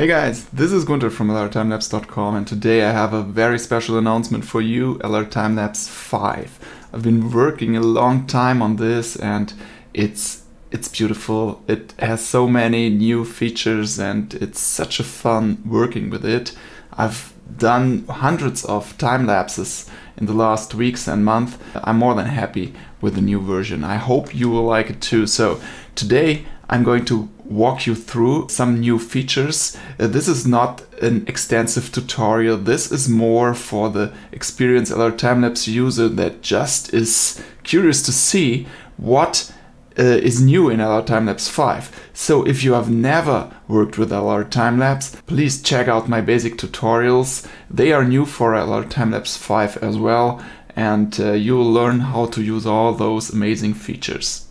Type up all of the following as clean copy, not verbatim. Hey guys, this is Gunter from LRTimelapse.com, and today I have a very special announcement for you, LRTimelapse 5. I've been working a long time on this and it's beautiful. It has so many new features and it's such a fun working with it. I've done hundreds of time lapses in the last weeks and month. I'm more than happy with the new version. I hope you will like it too. So today I'm going to walk you through some new features. This is not an extensive tutorial. This is more for the experienced LRTimelapse user that just is curious to see what is new in LRTimelapse 5. So if you have never worked with LRTimelapse, please check out my basic tutorials. They are new for LRTimelapse 5 as well, and you will learn how to use all those amazing features.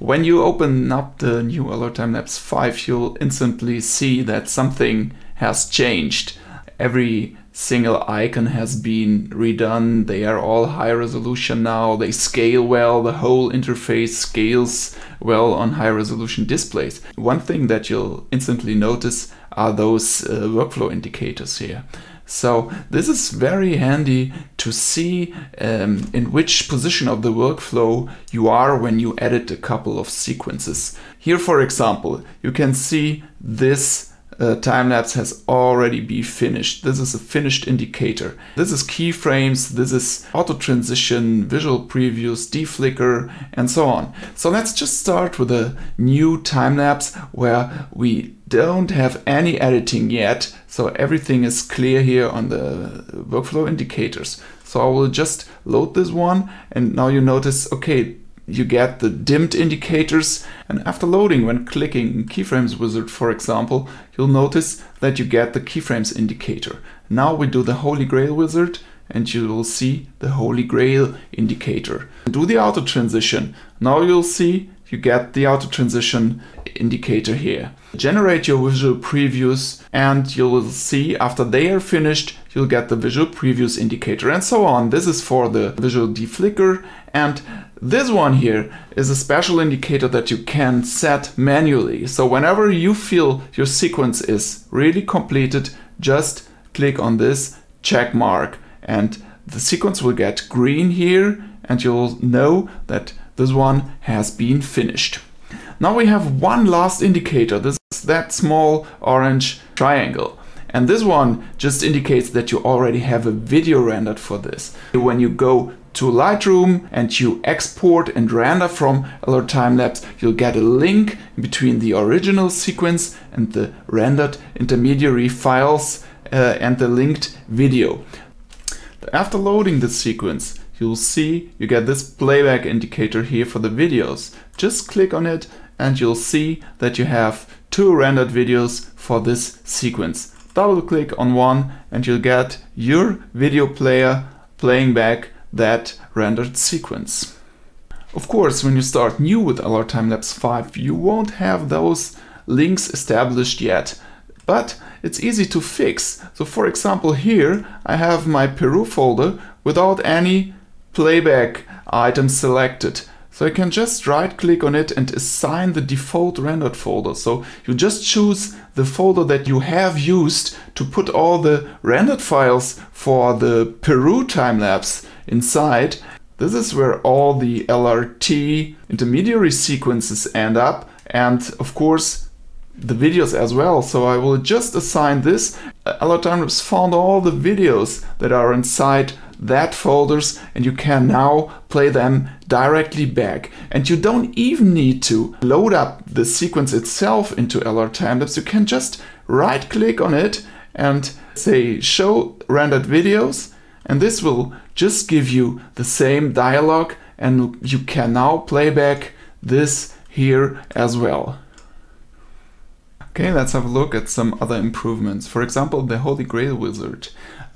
When you open up the new LRTimelapse 5, you'll instantly see that something has changed. Every single icon has been redone. They are all high resolution now. They scale well. The whole interface scales well on high resolution displays. One thing that you'll instantly notice are those workflow indicators here. So this is very handy to see in which position of the workflow you are when you edit a couple of sequences. Here, for example, you can see this time lapse has already been finished. This is a finished indicator. This is keyframes, this is auto transition, visual previews, deflicker, and so on. So let's just start with a new time lapse where we don't have any editing yet. So everything is clear here on the workflow indicators. So I will just load this one, and now you notice, okay, you get the dimmed indicators, and after loading, when clicking keyframes wizard, for example, you'll notice that you get the keyframes indicator. Now we do the Holy Grail wizard and you will see the Holy Grail indicator. Do the auto transition. Now you'll see you get the auto transition indicator here. Generate your visual previews and you'll see after they are finished, you'll get the visual previews indicator and so on. This is for the visual deflicker, and this one here is a special indicator that you can set manually. So whenever you feel your sequence is really completed, just click on this check mark and the sequence will get green here, and you'll know that this one has been finished. Now we have one last indicator. This is that small orange triangle. And this one just indicates that you already have a video rendered for this. When you go to Lightroom and you export and render from LRTimelapse, you'll get a link between the original sequence and the rendered intermediary files and the linked video. After loading the sequence, you'll see you get this playback indicator here for the videos. Just click on it and you'll see that you have two rendered videos for this sequence. Double click on one and you'll get your video player playing back that rendered sequence. Of course, when you start new with LRTimelapse 5, you won't have those links established yet, but it's easy to fix. So for example, here I have my Peru folder without any playback item selected. So I can just right click on it and assign the default rendered folder. So you just choose the folder that you have used to put all the rendered files for the Peru time lapse inside. This is where all the LRT intermediary sequences end up, and of course the videos as well. So I will just assign this. LRTimelapse found all the videos that are inside that folders, and you can now play them directly back. And you don't even need to load up the sequence itself into LRTimelapse. You can just right click on it and say show rendered videos, and this will just give you the same dialog, and you can now play back this here as well. Okay, let's have a look at some other improvements. For example, the Holy Grail wizard.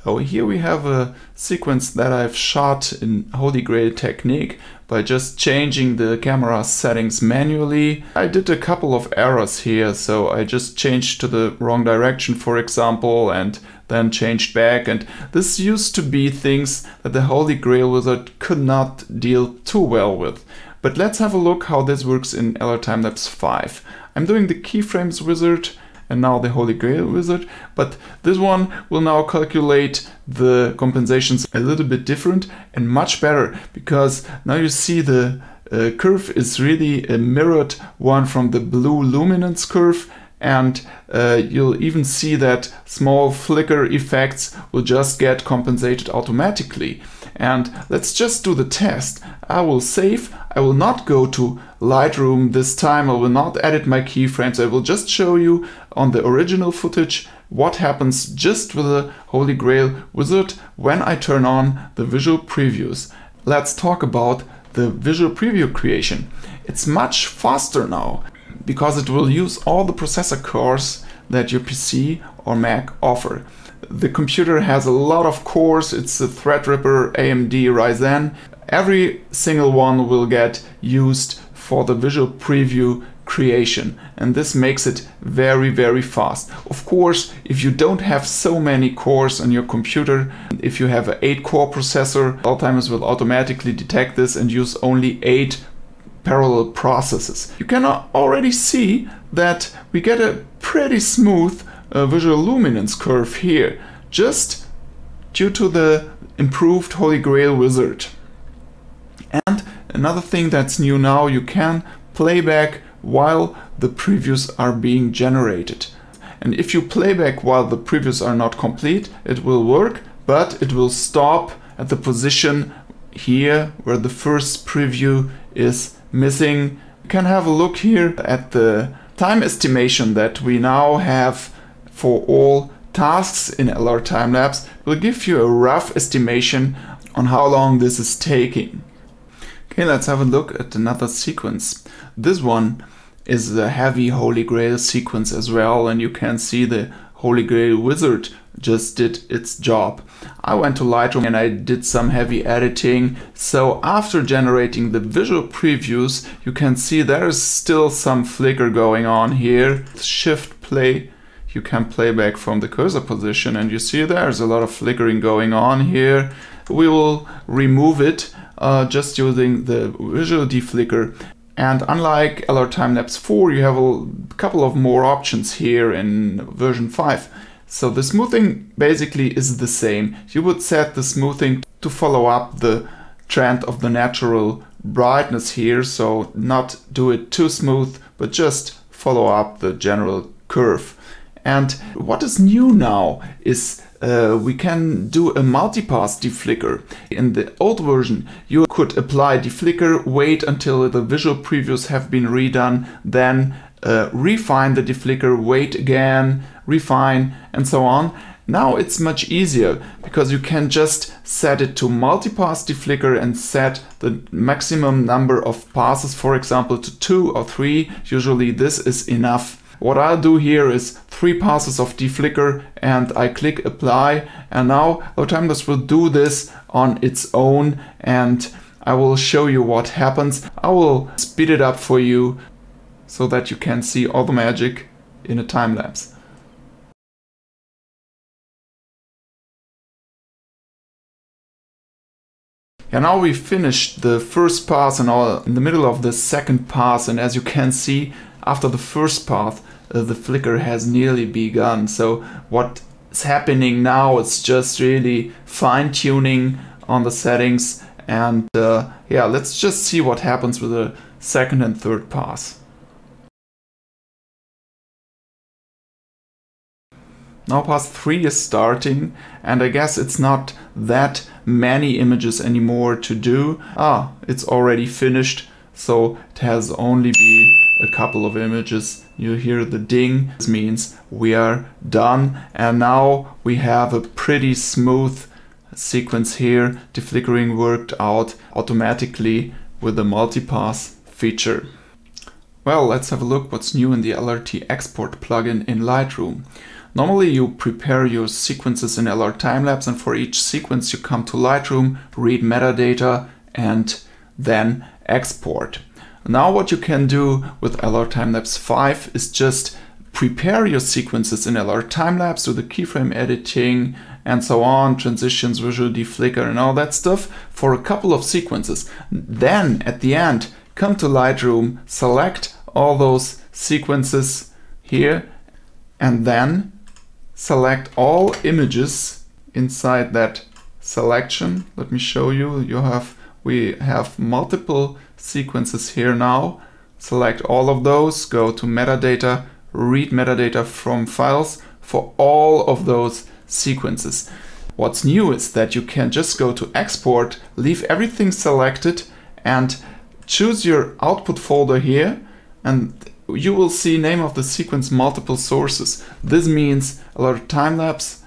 Oh, here we have a sequence that I've shot in Holy Grail technique by just changing the camera settings manually. I did a couple of errors here, so I just changed to the wrong direction, for example, and then changed back. And this used to be things that the Holy Grail wizard could not deal too well with. But let's have a look how this works in LRTimelapse 5. I'm doing the keyframes wizard, and now the Holy Grail wizard, but this one will now calculate the compensations a little bit different and much better, because now you see the curve is really a mirrored one from the blue luminance curve, and you'll even see that small flicker effects will just get compensated automatically. And let's just do the test. I will save. I will not go to Lightroom this time. I will not edit my keyframes. I will just show you on the original footage what happens just with the Holy Grail wizard when I turn on the visual previews. Let's talk about the visual preview creation. It's much faster now, because it will use all the processor cores that your PC or Mac offer. The computer has a lot of cores. It's a Threadripper, AMD Ryzen. Every single one will get used for the visual preview creation, and this makes it very, very fast. Of course, if you don't have so many cores on your computer, if you have an 8-core processor, Alzheimer's will automatically detect this and use only 8 parallel processes. You can already see that we get a pretty smooth visual luminance curve here, just due to the improved Holy Grail wizard. And another thing that's new now, you can play back while the previews are being generated. And if you play back while the previews are not complete, it will work, but it will stop at the position here where the first preview is missing. You can have a look here at the time estimation that we now have for all tasks in LR Timelapse. It will give you a rough estimation on how long this is taking. Okay, let's have a look at another sequence. This one is the heavy Holy Grail sequence as well, and you can see the Holy Grail wizard just did its job. I went to Lightroom and I did some heavy editing. So after generating the visual previews, you can see there is still some flicker going on here. Shift play, you can play back from the cursor position, and you see there's a lot of flickering going on here. We will remove it just using the visual deflicker. And unlike LR Timelapse 4, you have a couple of more options here in version 5. So the smoothing basically is the same. You would set the smoothing to follow up the trend of the natural brightness here. So not do it too smooth, but just follow up the general curve. And what is new now is we can do a multipass deflicker. In the old version, you could apply deflicker, wait until the visual previews have been redone, then refine the deflicker, wait again, refine, and so on. Now it's much easier, because you can just set it to multipass deflicker and set the maximum number of passes, for example, to 2 or 3. Usually this is enough. What I'll do here is 3 passes of deflicker, and I click apply, and now LR Timelapse will do this on its own, and I will show you what happens. I will speed it up for you, so that you can see all the magic in a time lapse. And now we finished the first pass and all in the middle of the second pass, and as you can see, after the first pass, the flicker has nearly begun. So what's happening now is just really fine-tuning on the settings, and yeah, let's just see what happens with the second and third pass. Now pass 3 is starting, and I guess it's not that many images anymore to do. Ah, it's already finished, so it has only been a couple of images. You hear the ding. This means we are done, and now we have a pretty smooth sequence here. Deflickering worked out automatically with the multipass feature. Well, let's have a look what's new in the LRT export plugin in Lightroom. Normally you prepare your sequences in LR Timelapse, and for each sequence you come to Lightroom, read metadata, and then export. Now what you can do with LR Timelapse 5 is just prepare your sequences in LR Timelapse, do the keyframe editing and so on, transitions, visual deflicker and all that stuff for a couple of sequences. Then at the end, come to Lightroom, select all those sequences here, and then select all images inside that selection. Let me show you. We have multiple sequences here now. Select all of those, go to metadata, read metadata from files for all of those sequences. What's new is that you can just go to export, leave everything selected and choose your output folder here, and you will see name of the sequence multiple sources. This means LRTimelapse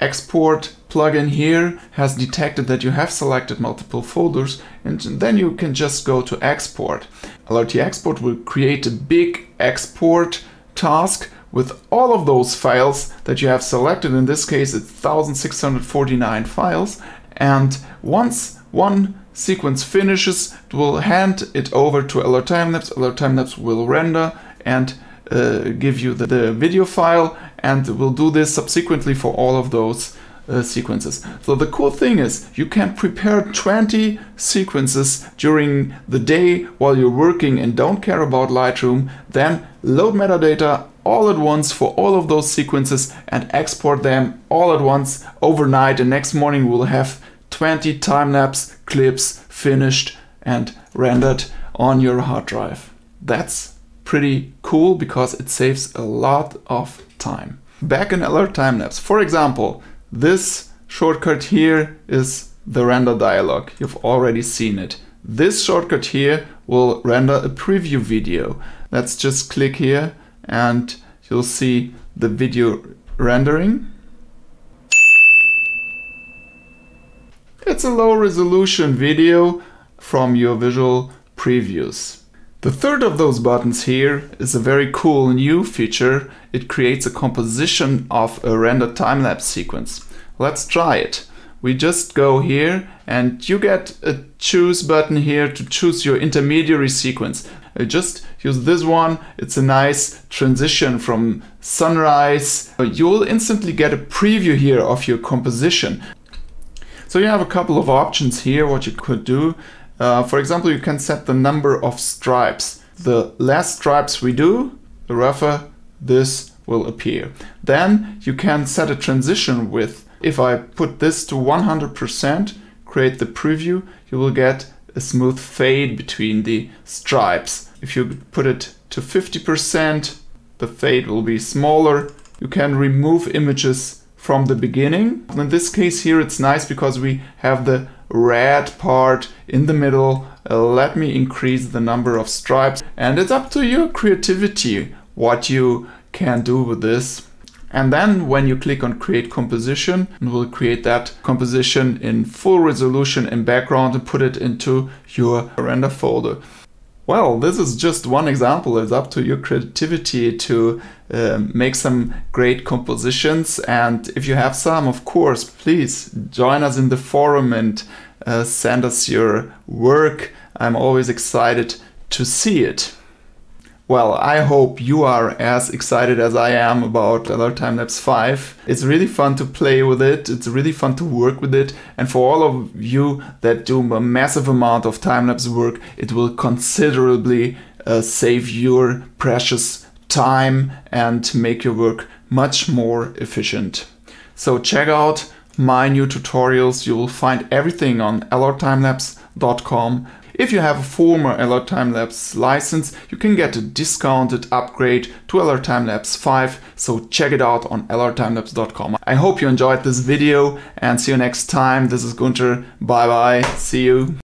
export plugin here has detected that you have selected multiple folders, and then you can just go to export. LRT export will create a big export task with all of those files that you have selected. In this case it's 1649 files, and once one sequence finishes it will hand it over to LRTimelapse. LRTimelapse will render and give you the video file, and we'll do this subsequently for all of those sequences. So the cool thing is you can prepare 20 sequences during the day while you're working and don't care about Lightroom, then load metadata all at once for all of those sequences and export them all at once overnight, and next morning we'll have 20 time-lapse clips finished and rendered on your hard drive. That's pretty cool because it saves a lot of time. Back in LRTimelapse, for example, this shortcut here is the render dialog. You've already seen it. This shortcut here will render a preview video. Let's just click here and you'll see the video rendering. It's a low resolution video from your visual previews. The third of those buttons here is a very cool new feature. It creates a composition of a rendered time-lapse sequence. Let's try it. We just go here and you get a choose button here to choose your intermediary sequence. Just use this one. It's a nice transition from sunrise. You'll instantly get a preview here of your composition. So you have a couple of options here what you could do. For example, you can set the number of stripes. The less stripes we do, the rougher this will appear. Then you can set a transition width. If I put this to 100%, create the preview, you will get a smooth fade between the stripes. If you put it to 50%, the fade will be smaller. You can remove images from the beginning. In this case here it's nice because we have the red part in the middle. Let me increase the number of stripes, and it's up to your creativity what you can do with this. And then when you click on create composition, it will create that composition in full resolution in background and put it into your render folder. Well, this is just one example. It's up to your creativity to make some great compositions, and if you have some, of course, please join us in the forum and send us your work. I'm always excited to see it. Well, I hope you are as excited as I am about LRTimelapse 5. It's really fun to play with it. It's really fun to work with it. And for all of you that do a massive amount of time-lapse work, it will considerably save your precious time and make your work much more efficient. So check out my new tutorials. You will find everything on LRTimelapse.com. If you have a former LRTimelapse license, you can get a discounted upgrade to LRTimelapse 5, so check it out on LRTimelapse.com. I hope you enjoyed this video and see you next time. This is Gunter. Bye bye. See you.